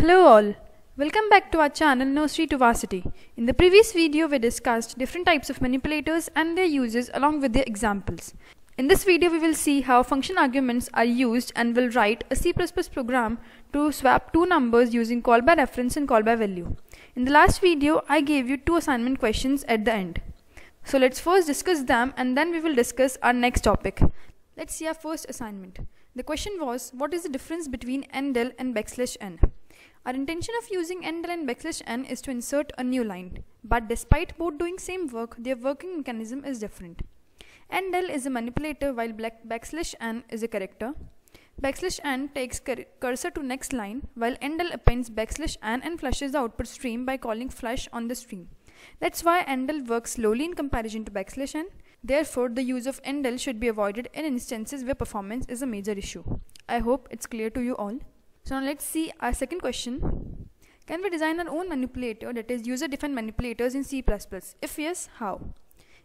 Hello all, welcome back to our channel Nursery to Varsity. In the previous video we discussed different types of manipulators and their uses along with their examples. In this video we will see how function arguments are used and will write a C++ program to swap two numbers using call by reference and call by value. In the last video I gave you two assignment questions at the end. So let's first discuss them and then we will discuss our next topic. Let's see our first assignment. The question was, what is the difference between endl and backslash n? Our intention of using endl and backslash n is to insert a new line, but despite both doing same work, their working mechanism is different. Endl is a manipulator while backslash n is a corrector. Backslash n takes cursor to next line while endl appends backslash n and flushes the output stream by calling flush on the stream. That's why endl works slowly in comparison to backslash n. Therefore, the use of endl should be avoided in instances where performance is a major issue. I hope it's clear to you all. So now let's see our second question. Can we design our own manipulator, that is user-defined manipulators, in C++? If yes, how?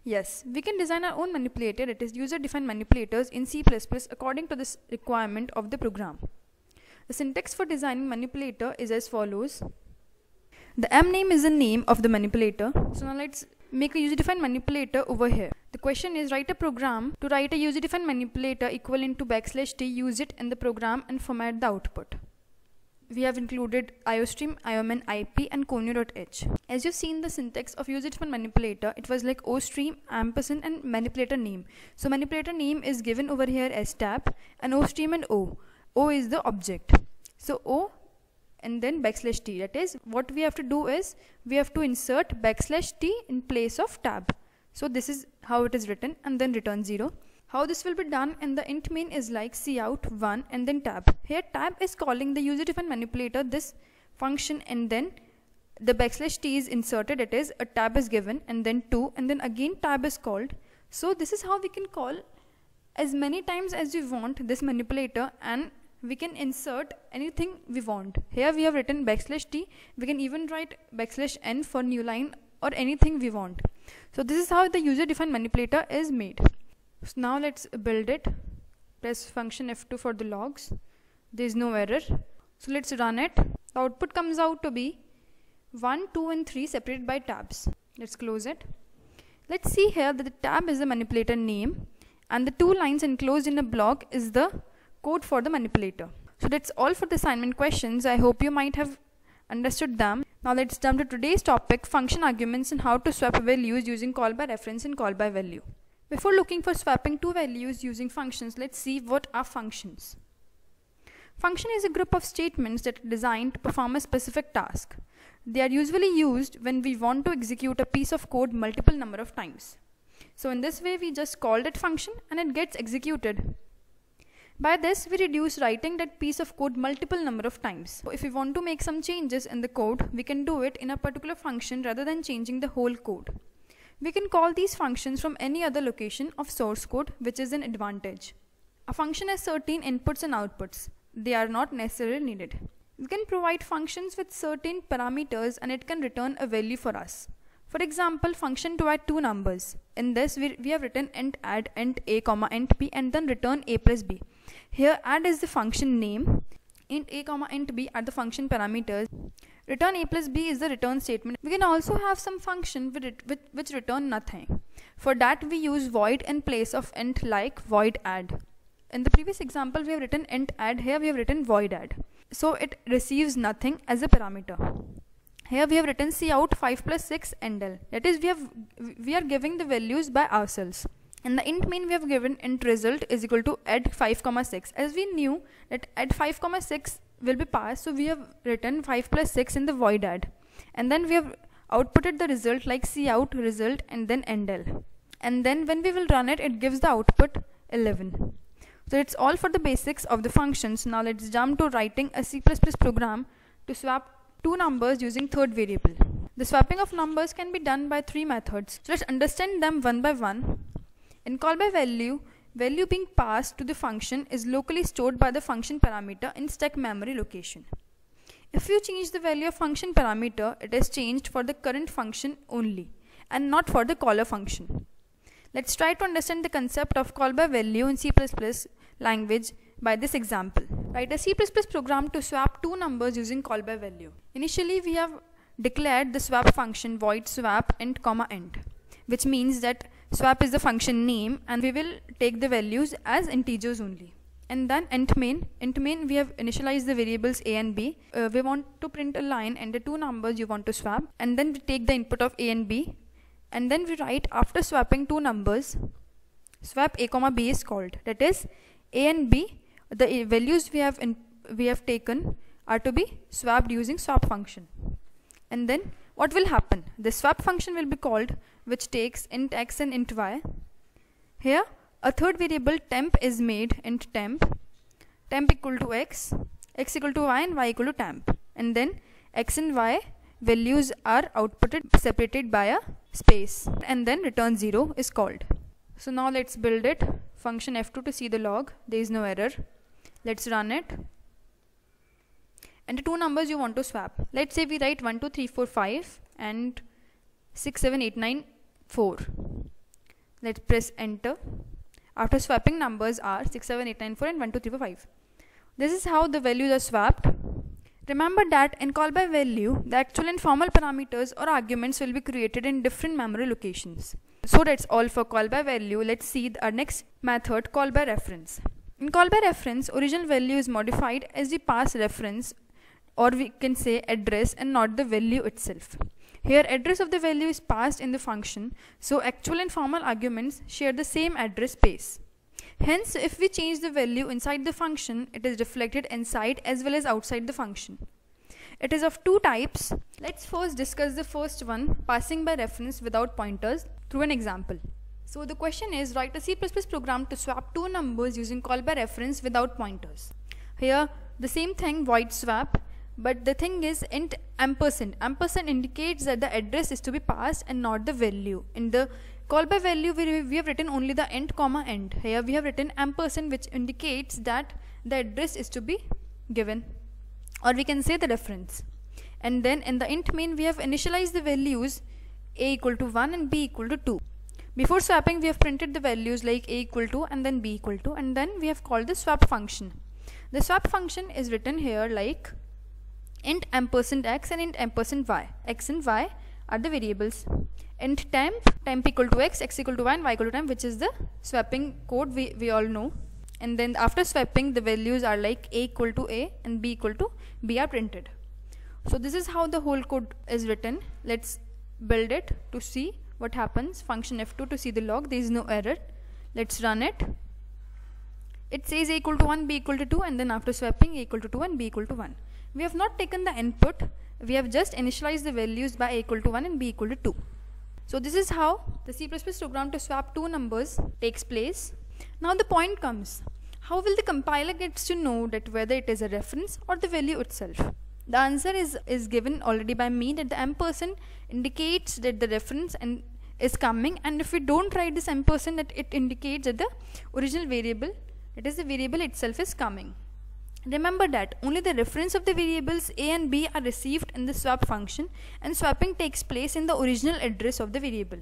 Yes, we can design our own manipulator, that is user-defined manipulators, in C++ according to the requirement of the program. The syntax for designing manipulator is as follows. The M name is the name of the manipulator. So now let's make a user-defined manipulator over here. The question is, write a program to write a user-defined manipulator equivalent to backslash t, use it in the program and format the output. We have included iostream, iomanip and conio.h. As you've seen the syntax of user-defined manipulator, it was like ostream, ampersand and manipulator name. So manipulator name is given over here as tab and ostream and o. O is the object. So o and then backslash t. That is, what we have to do is, we have to insert backslash t in place of tab. So this is how it is written, and then return 0. How this will be done in the int main is like cout 1 and then tab. Here tab is calling the user-defined manipulator, this function, and then the backslash t is inserted. It is a tab is given and then 2 and then again tab is called. So this is how we can call as many times as we want this manipulator, and we can insert anything we want. Here we have written backslash t. We can even write backslash n for new line or anything we want. So this is how the user-defined manipulator is made. So now let's build it. Press function F2 for the logs. There is no error. So let's run it. The output comes out to be 1, 2 and 3 separated by tabs. Let's close it. Let's see here that the tab is the manipulator name and the two lines enclosed in a block is the code for the manipulator. So that's all for the assignment questions. I hope you might have understood them. Now let's jump to today's topic, function arguments and how to swap values using call by reference and call by value. Before looking for swapping two values using functions, let's see what are functions. Function is a group of statements that are designed to perform a specific task. They are usually used when we want to execute a piece of code multiple number of times. So in this way we just call that function and it gets executed. By this, we reduce writing that piece of code multiple number of times. So if we want to make some changes in the code, we can do it in a particular function rather than changing the whole code. We can call these functions from any other location of source code, which is an advantage. A function has certain inputs and outputs. They are not necessarily needed. We can provide functions with certain parameters and it can return a value for us. For example, function to add two numbers. In this, we have written int add, int a, int b, and then return a plus b. Here add is the function name, int a, int b are the function parameters, return a plus b is the return statement. We can also have some function which return nothing. For that we use void in place of int, like void add. In the previous example we have written int add, here we have written void add. So it receives nothing as a parameter. Here we have written cout 5 plus 6 endl. That is, we are giving the values by ourselves. In the int main we have given int result is equal to add 5, 6. As we knew that add 5, 6 will be passed, so we have written 5 plus 6 in the void add. And then we have outputted the result like cout result and then endl. And then when we will run it, it gives the output 11. So it's all for the basics of the functions. Now let's jump to writing a C++ program to swap two numbers using third variable. The swapping of numbers can be done by three methods. So let's understand them one by one. In call by value, value being passed to the function is locally stored by the function parameter in stack memory location. If you change the value of function parameter, it is changed for the current function only and not for the caller function. Let's try to understand the concept of call by value in C++ language by this example. Write a C++ program to swap two numbers using call by value. Initially, we have declared the swap function void swap int, int, which means that swap is the function name and we will take the values as integers only. And then int main we have initialized the variables a and b. We want to print a line and the two numbers you want to swap, and then we take the input of a and b, and then we write after swapping two numbers swap a comma b is called. That is, a and b, the values we have taken are to be swapped using swap function. And then what will happen? The swap function will be called, which takes int x and int y. Here a third variable temp is made, int temp, temp equal to x, x equal to y, and y equal to temp. And then x and y values are outputted separated by a space, and then return 0 is called. So now let's build it. Function F2 to see the log. There is no error. Let's run it. And the two numbers you want to swap. Let's say we write 1, 2, 3, 4, 5 and 6, 7, 8, 9, 4. Let's press enter. After swapping, numbers are 6, 7, 8, 9, 4 and 1, 2, 3, 4, 5. This is how the values are swapped. Remember that in call by value, the actual and formal parameters or arguments will be created in different memory locations. So that's all for call by value. Let's see our next method, call by reference. In call by reference, original value is modified as we pass reference, or we can say address, and not the value itself. Here address of the value is passed in the function, so actual and formal arguments share the same address space. Hence, if we change the value inside the function, it is reflected inside as well as outside the function. It is of two types. Let's first discuss the first one, passing by reference without pointers, through an example. So the question is, write a C++ program to swap two numbers using call by reference without pointers. Here the same thing, void swap, but the thing is int ampersand. Ampersand indicates that the address is to be passed and not the value. In the call by value we have written only the int comma end. Here we have written ampersand, which indicates that the address is to be given, or we can say the reference. And then in the int main we have initialized the values a equal to 1 and b equal to 2. Before swapping we have printed the values like a equal to and then b equal to, and then we have called the swap function. The swap function is written here like int ampersand x and int ampersand y. X and y are the variables. Int temp, temp equal to x, x equal to y, and y equal to temp, which is the swapping code we all know. And then after swapping the values are like a equal to a and b equal to b are printed. So this is how the whole code is written. Let's build it to see what happens. Function F2 to see the log. There is no error. Let's run it. It says a equal to 1, b equal to 2, and then after swapping a equal to 2 and b equal to 1. We have not taken the input, we have just initialized the values by a equal to 1 and b equal to 2. So this is how the C++ program to swap two numbers takes place. Now the point comes, how will the compiler gets to know that whether it is a reference or the value itself? The answer is given already by me, that the ampersand indicates that the reference and is coming, and if we don't write this ampersand, that it indicates that the original variable, that is the variable itself, is coming. Remember that only the reference of the variables a and b are received in the swap function, and swapping takes place in the original address of the variable.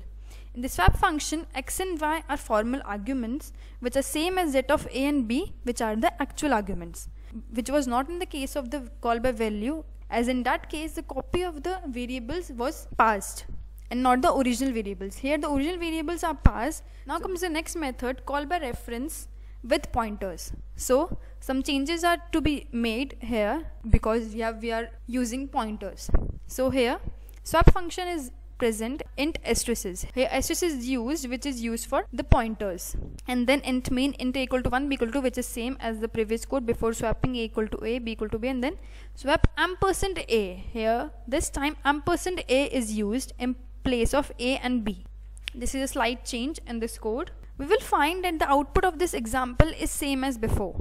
In the swap function, x and y are formal arguments, which are same as that of a and b, which are the actual arguments, which was not in the case of the call by value, as in that case the copy of the variables was passed and not the original variables. Here the original variables are passed. Now comes the next method, call by reference with pointers. So some changes are to be made here because we are using pointers. So here swap function is present, int asterisks. Here asterisk is used, which is used for the pointers. And then int main, int a equal to 1, b equal to 2, which is same as the previous code. Before swapping a equal to a, b equal to b, and then swap ampersand a. Here this time ampersand a is used in place of a and b. This is a slight change in this code. We will find that the output of this example is same as before.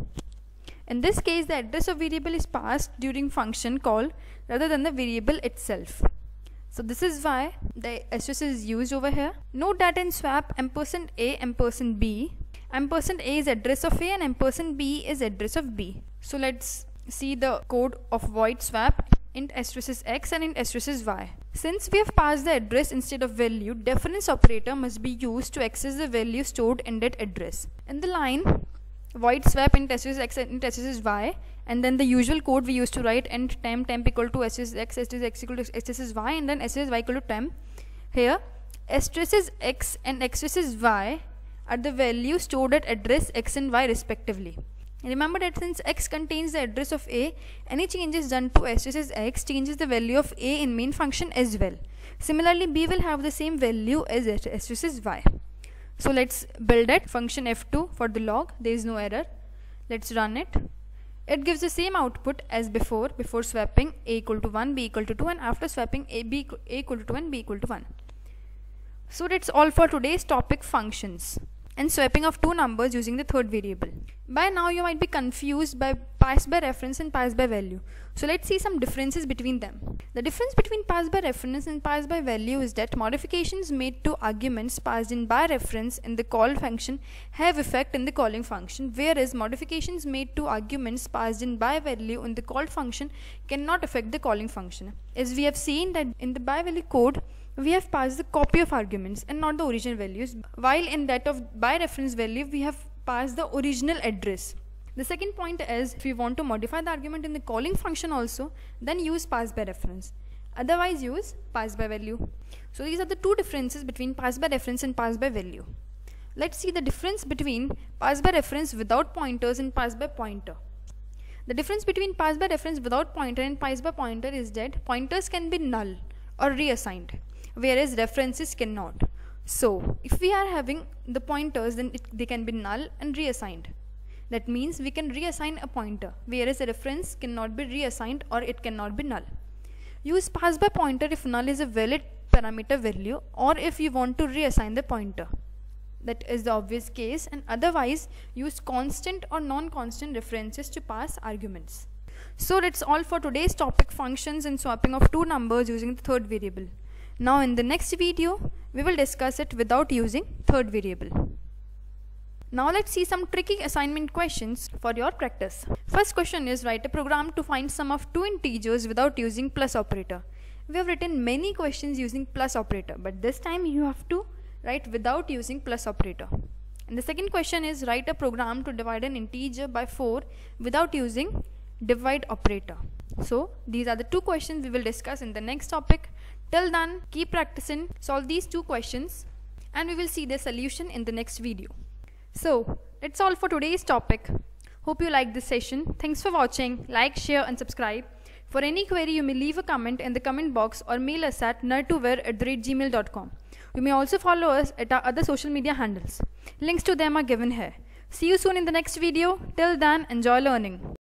In this case, the address of variable is passed during function call rather than the variable itself. So this is why the asterisk is used over here. Note that in swap ampersand a, ampersand b, ampersand a is address of a and ampersand b is address of b. So let's see the code of void swap, int asterisk x and int asterisk y. Since we have passed the address instead of value, deference operator must be used to access the value stored in that address. In the line void swap int s is x int s is y, and then the usual code we used to write, int temp equal to s is x, s is x equal to s is y, and then s is y equal to temp. Here s is x and x is y are the values stored at address x and y respectively. Remember that since x contains the address of a, any changes done to s is x changes the value of a in main function as well. Similarly, b will have the same value as s is y. So let's build it. Function f2 for the log. There is no error. Let's run it. It gives the same output as before swapping a equal to 1, b equal to 2, and after swapping a equal to 2 and b equal to 1. So that's all for today's topic, functions and swapping of two numbers using the third variable. By now you might be confused by pass by reference and pass by value. So let's see some differences between them. The difference between pass by reference and pass by value is that modifications made to arguments passed in by reference in the call function have effect in the calling function, whereas modifications made to arguments passed in by value in the call function cannot affect the calling function. As we have seen that in the by value code, we have passed the copy of arguments and not the original values, while in that of by reference value we have passed the original address. The second point is, if we want to modify the argument in the calling function also, then use pass by reference, otherwise use pass by value. So these are the two differences between pass by reference and pass by value. Let's see the difference between pass by reference without pointers and pass by pointer. The difference between pass by reference without pointer and pass by pointer is that pointers can be null or reassigned, whereas references cannot. So if we are having the pointers, then they can be null and reassigned. That means we can reassign a pointer, whereas a reference cannot be reassigned or it cannot be null. Use pass by pointer if null is a valid parameter value or if you want to reassign the pointer. That is the obvious case, and otherwise use constant or non-constant references to pass arguments. So that's all for today's topic, functions and swapping of two numbers using the third variable. Now in the next video, we will discuss it without using third variable. Now let's see some tricky assignment questions for your practice. First question is, write a program to find sum of two integers without using plus operator. We have written many questions using plus operator, but this time you have to write without using plus operator. And the second question is, write a program to divide an integer by 4 without using divide operator. So these are the two questions we will discuss in the next topic. Till then, keep practicing, solve these two questions, and we will see their solution in the next video. So that's all for today's topic. Hope you liked this session. Thanks for watching. Like, share and subscribe. For any query you may leave a comment in the comment box or mail us at nur2var@gmail.com. You may also follow us at our other social media handles. Links to them are given here. See you soon in the next video. Till then, enjoy learning.